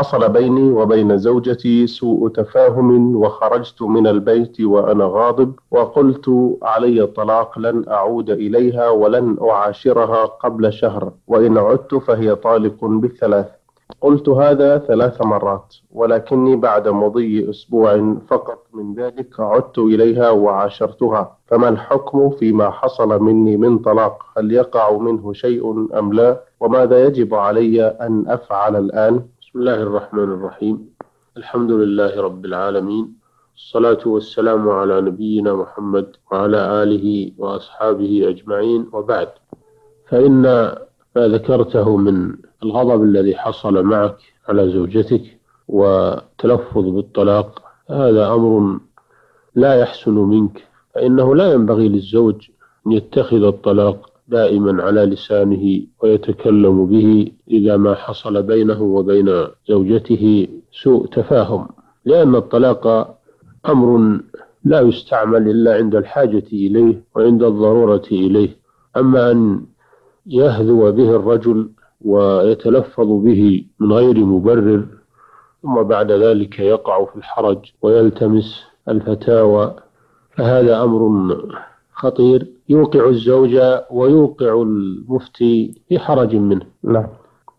حصل بيني وبين زوجتي سوء تفاهم وخرجت من البيت وأنا غاضب وقلت علي الطلاق، لن أعود إليها ولن أعاشرها قبل شهر، وإن عدت فهي طالق بالثلاث. قلت هذا 3 مرات، ولكني بعد مضي أسبوع فقط من ذلك عدت إليها وعاشرتها. فما الحكم فيما حصل مني من طلاق؟ هل يقع منه شيء أم لا؟ وماذا يجب علي أن أفعل الآن؟ بسم الله الرحمن الرحيم. الحمد لله رب العالمين، الصلاة والسلام على نبينا محمد وعلى آله وأصحابه أجمعين، وبعد. فإن ما ذكرته من الغضب الذي حصل معك على زوجتك وتلفظ بالطلاق هذا أمر لا يحسن منك، فإنه لا ينبغي للزوج أن يتخذ الطلاق دائما على لسانه ويتكلم به إذا ما حصل بينه وبين زوجته سوء تفاهم، لأن الطلاق أمر لا يستعمل إلا عند الحاجة إليه وعند الضرورة إليه. أما أن يهذو به الرجل ويتلفظ به من غير مبرر ثم بعد ذلك يقع في الحرج ويلتمس الفتاوى، فهذا أمر خطير يوقع الزوجة ويوقع المفتي في حرج منه. لا.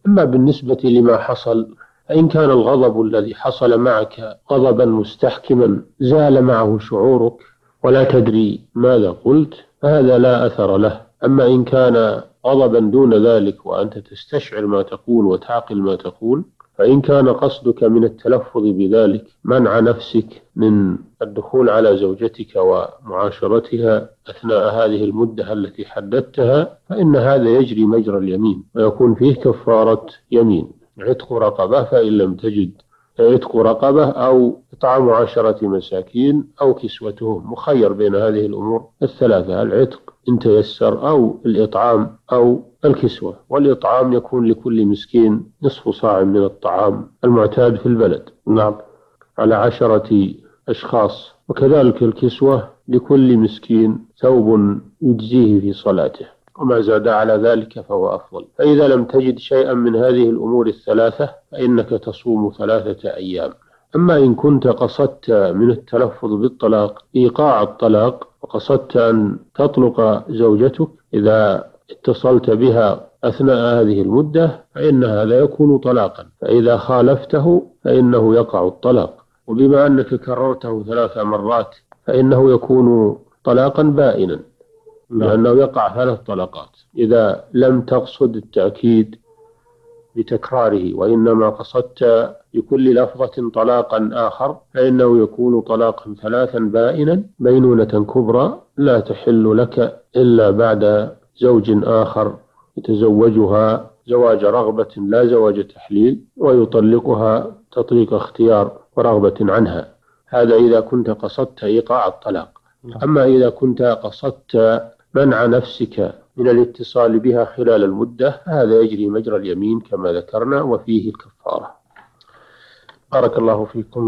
أما بالنسبة لما حصل، فإن كان الغضب الذي حصل معك غضبا مستحكما زال معه شعورك ولا تدري ماذا قلت، فهذا لا أثر له. أما إن كان غضبا دون ذلك وأنت تستشعر ما تقول وتعقل ما تقول، فإن كان قصدك من التلفظ بذلك منع نفسك من الدخول على زوجتك ومعاشرتها أثناء هذه المدة التي حددتها، فإن هذا يجري مجرى اليمين ويكون فيه كفارة يمين، عتق رقبة فإن لم تجد، عتق رقبة أو إطعام 10 مساكين أو كسوتهم، مخير بين هذه الأمور الثلاثة، العتق إن تيسر أو الإطعام أو الكسوة. والإطعام يكون لكل مسكين ½ صاع من الطعام المعتاد في البلد، نعم، على 10 أشخاص. وكذلك الكسوة لكل مسكين ثوب يجزيه في صلاته، وما زاد على ذلك فهو أفضل. فإذا لم تجد شيئا من هذه الأمور الثلاثة فإنك تصوم 3 أيام. أما إن كنت قصدت من التلفظ بالطلاق إيقاع الطلاق، وقصدت أن تطلق زوجتك إذا اتصلت بها أثناء هذه المدة، فإن هذا يكون طلاقا، فإذا خالفته فإنه يقع الطلاق. وبما أنك كررته 3 مرات فإنه يكون طلاقا بائنا، لأنه يقع 3 طلقات إذا لم تقصد التأكيد بتكراره، وإنما قصدت بكل لفظة طلاقا آخر، فإنه يكون طلاقا 3 بائنا، بينونة كبرى لا تحل لك إلا بعد زوج آخر يتزوجها زواج رغبة لا زواج تحليل، ويطلقها تطليق اختيار ورغبة عنها. هذا إذا كنت قصدت إيقاع الطلاق. أما إذا كنت قصدت منع نفسك من الاتصال بها خلال المدة، هذا يجري مجرى اليمين كما ذكرنا، وفيه الكفارة. بارك الله فيكم.